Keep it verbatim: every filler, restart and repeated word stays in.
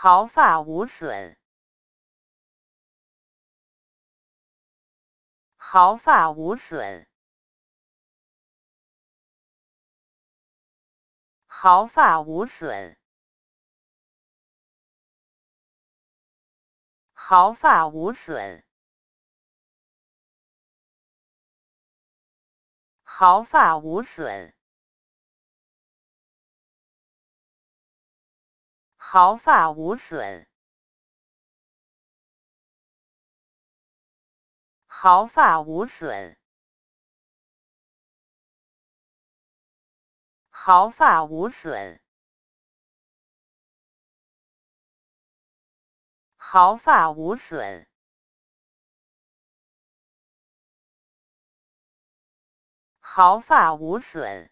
毫发无损，毫发无损，毫发无损，毫发无损，毫发无损。 毫发无损，毫发无损，毫发无损，毫发无损，毫发无损。